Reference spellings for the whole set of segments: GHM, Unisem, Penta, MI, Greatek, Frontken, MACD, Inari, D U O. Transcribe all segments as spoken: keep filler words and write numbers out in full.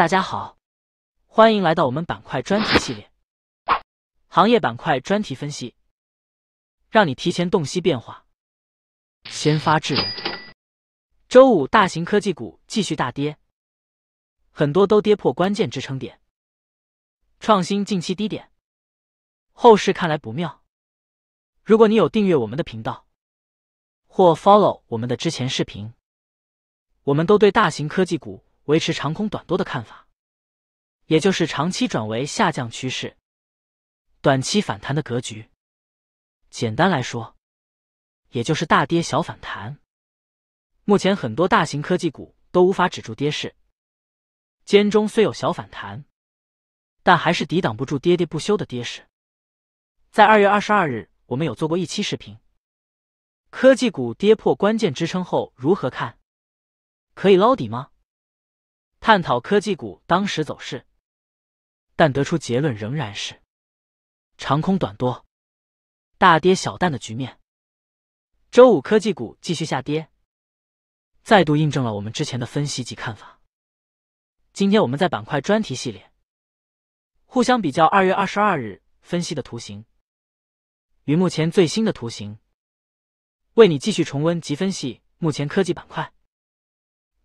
大家好，欢迎来到我们板块专题系列，行业板块专题分析，让你提前洞悉变化。先发制人。周五大型科技股继续大跌，很多都跌破关键支撑点，创新近期低点，后市看来不妙。如果你有订阅我们的频道，或 follow 我们的之前视频，我们都对大型科技股维持长空短多的看法，也就是长期转为下降趋势，短期反弹的格局。简单来说，也就是大跌小反弹。目前很多大型科技股都无法止住跌势，间中虽有小反弹，但还是抵挡不住跌跌不休的跌势。在二月二十二日，我们有做过一期视频，科技股跌破关键支撑后如何看？可以捞底吗？探讨科技股当时走势，但得出结论仍然是长空短多，大跌小淡的局面。周五科技股继续下跌，再度印证了我们之前的分析及看法。今天我们在板块专题系列互相比较二月二十二日分析的图形与目前最新的图形，为你继续重温及分析目前科技板块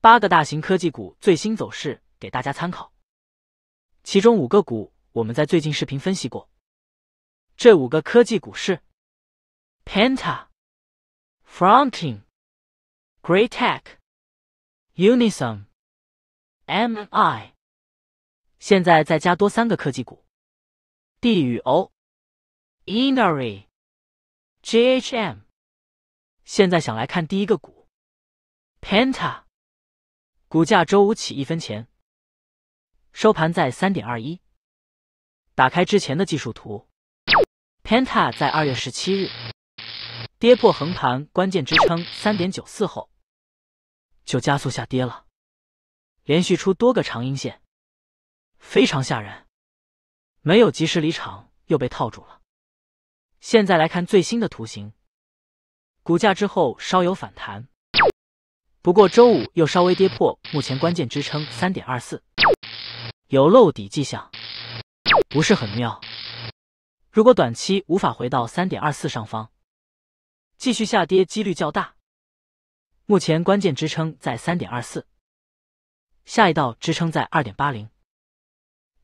八个大型科技股最新走势，给大家参考。其中五个股我们在最近视频分析过，这五个科技股是 Penta、Frontken、Greatek、Unisem、M I。 现在再加多三个科技股 D 与 O、Inari、G H M。 现在想来看第一个股 Penta，股价周五起一分钱，收盘在 三点二一。 打开之前的技术图， Penta 在二月十七日跌破横盘关键支撑 三点九四 后就加速下跌了，连续出多个长阴线，非常吓人，没有及时离场又被套住了。现在来看最新的图形，股价之后稍有反弹，不过周五又稍微跌破目前关键支撑 三点二四， 有漏底迹象，不是很妙。如果短期无法回到 三点二四 上方，继续下跌几率较大。目前关键支撑在 三点二四， 下一道支撑在 二点八零，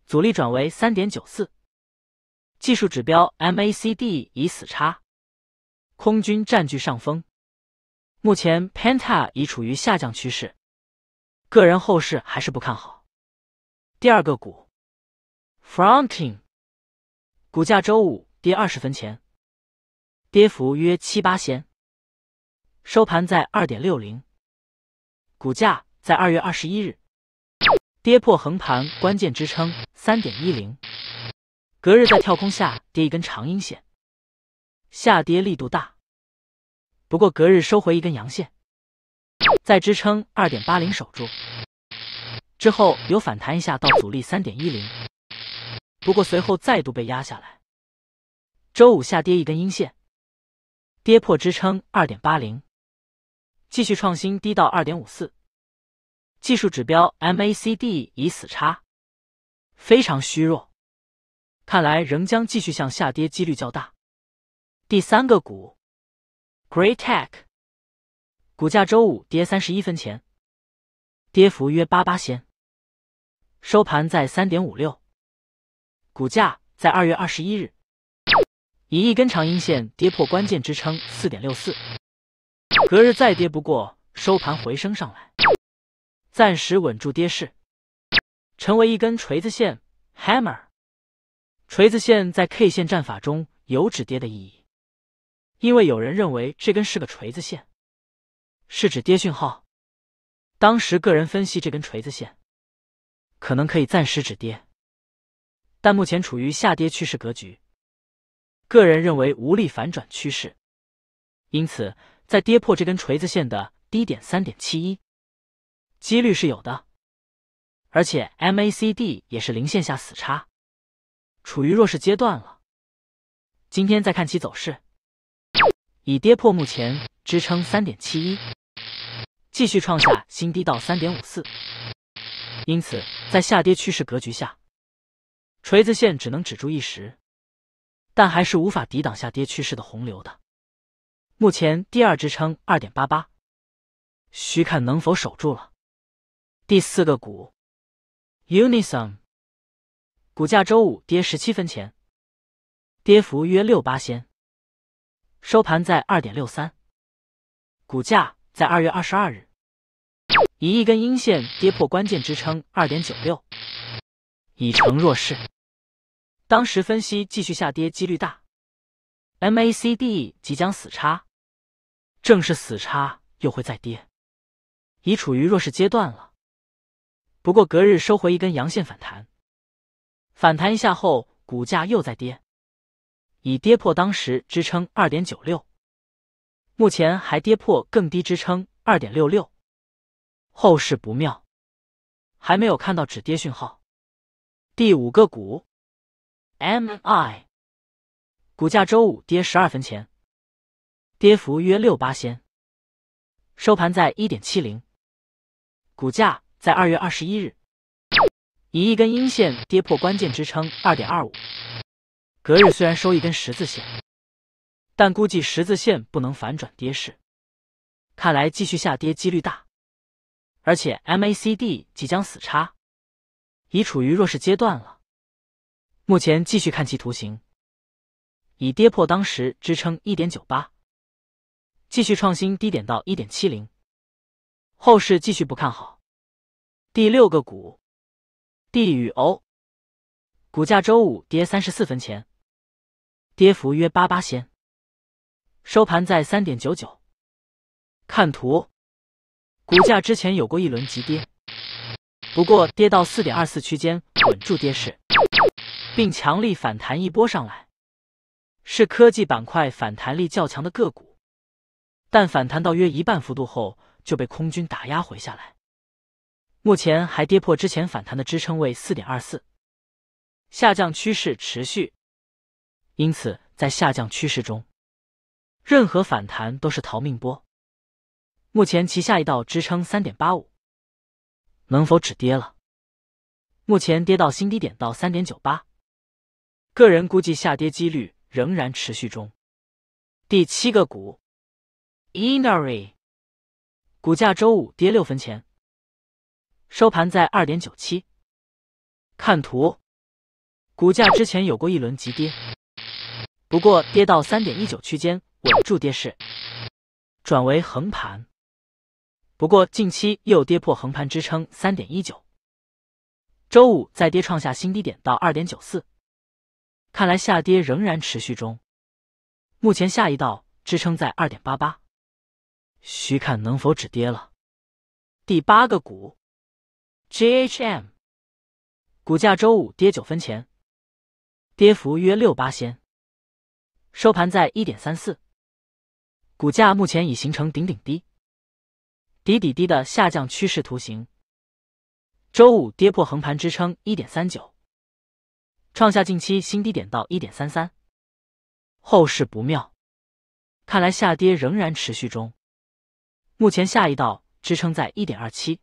阻力转为 三点九四， 技术指标 M A C D 已死叉，空军占据上风。目前 Penta 已处于下降趋势，个人后市还是不看好。第二个股 Frontken， 股价周五跌二十分钱，跌幅约七八仙，收盘在 二点六零。 股价在二月二十一日跌破横盘关键支撑 三点一零， 隔日在跳空下跌一根长阴线，下跌力度大，不过隔日收回一根阳线，在支撑 二点八零 守住，之后有反弹一下到阻力 三点一零， 不过随后再度被压下来，周五下跌一根阴线，跌破支撑 二点八零， 继续创新低到 二点五四， 技术指标 M A C D 已死叉，非常虚弱，看来仍将继续向下跌几率较大。第三个股Greatek， 股价周五跌三十一分钱，跌幅约八八仙，收盘在 三点五六。 股价在二月二十一日以一根长阴线跌破关键支撑 四点六四， 隔日再跌，不过收盘回升上来，暂时稳住跌势，成为一根锤子线 hammer。 锤子线在 K 线战法中有止跌的意义，因为有人认为这根是个锤子线，是指跌讯号。当时个人分析这根锤子线可能可以暂时止跌，但目前处于下跌趋势格局，个人认为无力反转趋势，因此在跌破这根锤子线的低点 三点七一 几率是有的，而且 M A C D 也是零线下死叉，处于弱势阶段了。今天再看其走势，已跌破目前支撑 三点七一， 继续创下新低到 三点五四，因此，在下跌趋势格局下，锤子线只能止住一时，但还是无法抵挡下跌趋势的洪流的。目前第二支撑 二点八八， 需看能否守住了。第四个股 Unisem， 股价周五跌十七分钱，跌幅约百分之六点八，收盘在 二点六三， 股价在二月二十二日以一根阴线跌破关键支撑 二点九六， 已成弱势。当时分析继续下跌几率大， M A C D 即将死叉，正是死叉又会再跌，已处于弱势阶段了。不过隔日收回一根阳线反弹，反弹一下后股价又再跌，已跌破当时支撑 二点九六， 目前还跌破更低支撑 二点六六， 后市不妙，还没有看到止跌讯号。第五个股 M I， 股价周五跌十二分钱，跌幅约百分之六点八，收盘在 一点七零， 股价在二月二十一日以一根阴线跌破关键支撑 二点二五， 隔日虽然收一根十字线，但估计十字线不能反转跌势，看来继续下跌几率大，而且 M A C D 即将死叉，已处于弱势阶段了。目前继续看其图形，已跌破当时支撑 一点九八， 继续创新低点到 一点七零， 后市继续不看好。第六个股 D U O， 股价周五跌三十四分钱，跌幅约百分之八，收盘在 三点九九， 看图，股价之前有过一轮急跌，不过跌到 四点二四 区间稳住跌势，并强力反弹一波上来，是科技板块反弹力较强的个股，但反弹到约一半幅度后就被空军打压回下来，目前还跌破之前反弹的支撑位 四点二四， 下降趋势持续，因此在下降趋势中，任何反弹都是逃命波。目前旗下一道支撑 三点八五， 能否止跌了？目前跌到新低点到 三点九八， 个人估计下跌几率仍然持续中。第七个股 Inari， 股价周五跌六分钱，收盘在 二点九七， 看图，股价之前有过一轮急跌，不过跌到 三点一九 区间稳住跌势，转为横盘，不过近期又跌破横盘支撑 三点一九， 周五再跌创下新低点到 二点九四， 看来下跌仍然持续中，目前下一道支撑在 二点八八， 需看能否止跌了。第八个股 G H M， 股价周五跌九分钱，跌幅约百分之六点八， 收盘在 一点三四， 股价目前已形成顶顶低底底低的下降趋势图形，周五跌破横盘支撑 一点三九， 创下近期新低点到 一点三三， 后市不妙，看来下跌仍然持续中，目前下一道支撑在 一点二七，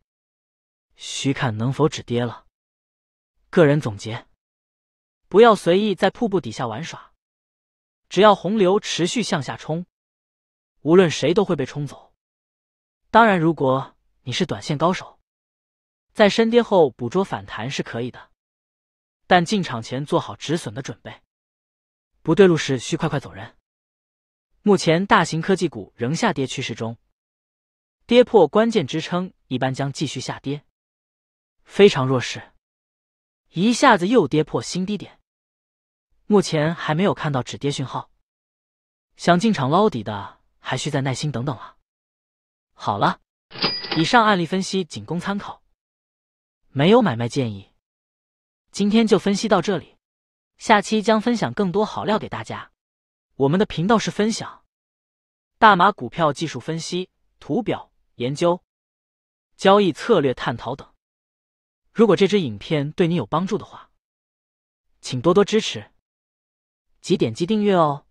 需看能否止跌了。个人总结，不要随意在瀑布底下玩耍，只要洪流持续向下冲，无论谁都会被冲走。当然如果你是短线高手，在深跌后捕捉反弹是可以的，但进场前做好止损的准备，不对路时需快快走人。目前大型科技股仍下跌趋势中，跌破关键支撑一般将继续下跌，非常弱势，一下子又跌破新低点，目前还没有看到止跌讯号，想进场捞底的还需再耐心等等了。好了，以上案例分析仅供参考，没有买卖建议。今天就分析到这里，下期将分享更多好料给大家。我们的频道是分享大码股票技术分析、图表研究、交易策略探讨等。如果这支影片对你有帮助的话，请多多支持及点击订阅哦，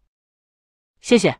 谢谢。